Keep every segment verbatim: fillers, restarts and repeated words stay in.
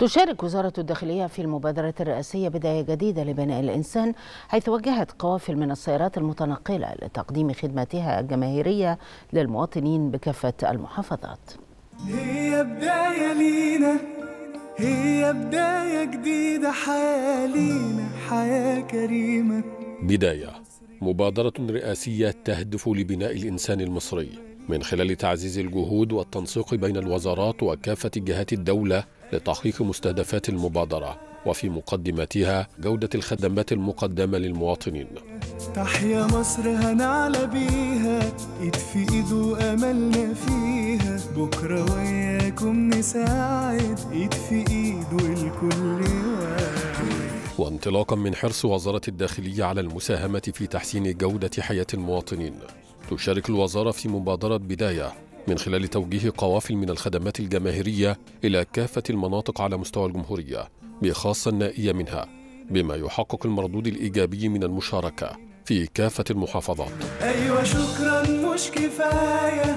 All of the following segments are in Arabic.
تشارك وزارة الداخلية في المبادرة الرئاسية بداية جديدة لبناء الإنسان، حيث وجهت قوافل من السيارات المتنقلة لتقديم خدماتها الجماهيرية للمواطنين بكافة المحافظات. هي بداية لينا، هي بداية جديدة، حياة لينا، حياة كريمة. بداية مبادرة رئاسية تهدف لبناء الإنسان المصري من خلال تعزيز الجهود والتنسيق بين الوزارات وكافة جهات الدولة لتحقيق مستهدفات المبادرة، وفي مقدمتها جودة الخدمات المقدمة للمواطنين. تحيا مصر هنعلى بيها، ايد في ايد واملنا فيها، بكرة وياكم نساعد، ايد في ايد والكل واعد. وانطلاقا من حرص وزارة الداخلية على المساهمة في تحسين جودة حياة المواطنين، تشارك الوزارة في مبادرة بداية من خلال توجيه قوافل من الخدمات الجماهيرية إلى كافة المناطق على مستوى الجمهورية بخاصة النائية منها، بما يحقق المردود الإيجابي من المشاركة في كافة المحافظات. أيوة شكرا مش كفاية،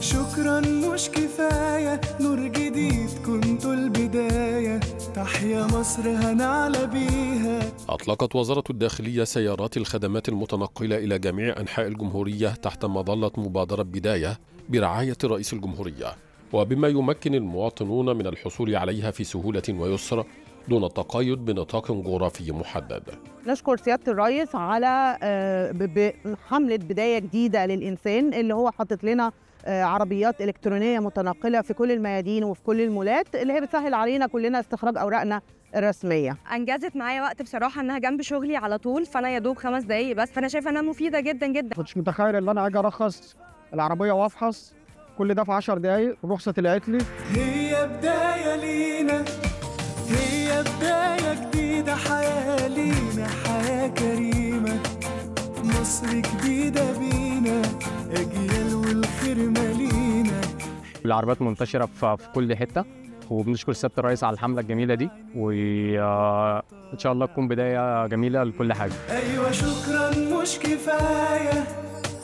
شكرا مش كفاية، نور جديد كنتوا البداية، تحيا مصر هنعلى بيها. أطلقت وزارة الداخلية سيارات الخدمات المتنقلة إلى جميع أنحاء الجمهورية تحت مظلة مبادرة بداية برعاية رئيس الجمهورية، وبما يمكن المواطنون من الحصول عليها في سهولة ويسر دون التقيد بنطاق جغرافي محدد. نشكر سيادة الرئيس على حملة بداية جديدة للإنسان اللي هو حاطط لنا عربيات إلكترونية متنقلة في كل الميادين وفي كل المولات، اللي هي بتسهل علينا كلنا استخراج أوراقنا الرسمية. أنجزت معايا وقت بصراحة إنها جنب شغلي على طول، فأنا يا دوب خمس دقايق بس، فأنا شايفة إنها مفيدة جدا جدا. كنتش متخيل إن أنا أجي أرخص العربية وأفحص كل ده في عشر دقايق، الرخصة طلعت لي. هي بداية لينا، هي بداية جديدة، حياة لينا، حياة كريمة، مصر جديدة بينا، أجيال والخير مالينا. العربيات منتشرة في كل حتة، وبنشكر سيادة الرئيس على الحملة الجميلة دي، وإن شاء الله تكون بداية جميلة لكل حاجة. أيوة شكرا مش كفاية،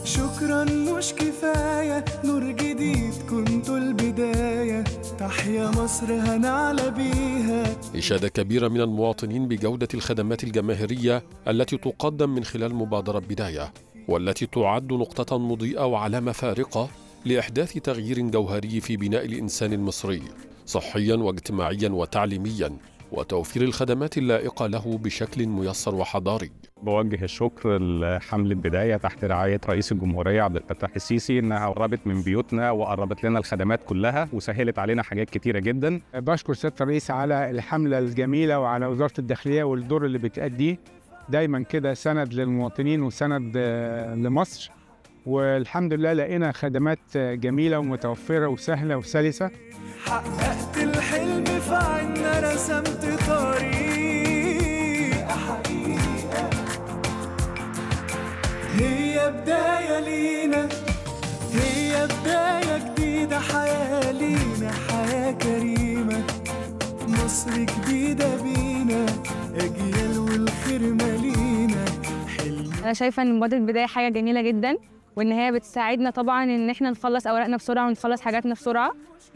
شكرا مش كفاية، نور جديد كنتوا البداية، تحيا مصر هنعلى بيها. إشادة كبيرة من المواطنين بجودة الخدمات الجماهيرية التي تقدم من خلال مبادرة بداية، والتي تعد نقطة مضيئة وعلامة فارقة لإحداث تغيير جوهري في بناء الإنسان المصري صحيا واجتماعيا وتعليميا، وتوفير الخدمات اللائقة له بشكل ميسر وحضاري. بوجه الشكر لحملة بداية تحت رعاية رئيس الجمهورية عبد الفتاح السيسي، إنها قربت من بيوتنا وقربت لنا الخدمات كلها وسهلت علينا حاجات كتيرة جدا. بشكر سيادة الرئيس على الحملة الجميلة وعلى وزارة الداخلية والدور اللي بتأديه دايما كده، سند للمواطنين وسند لمصر، والحمد لله لقينا خدمات جميلة ومتوفرة وسهلة وسلسة. حققت الحلم في عنا، رسمت طريق حقيقة، هي بداية لينا، هي بداية جديدة، حياة لينا، حياة كريمة، مصر جديدة بينا، أجيال والخير مالينا. أنا شايفة إن مبادرة البداية حاجة جميلة جدا، وإن هي بتساعدنا طبعاً إن إحنا نخلص أوراقنا بسرعة ونخلص حاجاتنا بسرعة،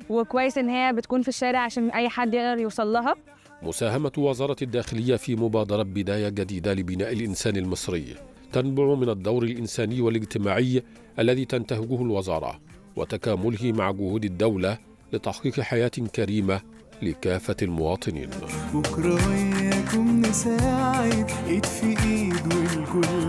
وكويس إن هي بتكون في الشارع عشان أي حد يقدر يوصل لها. مساهمة وزارة الداخلية في مبادرة بداية جديدة لبناء الإنسان المصري تنبع من الدور الإنساني والاجتماعي الذي تنتهجه الوزارة، وتكامله مع جهود الدولة لتحقيق حياة كريمة لكافة المواطنين. بكرة وياكم نساعد، إيد في إيد والكل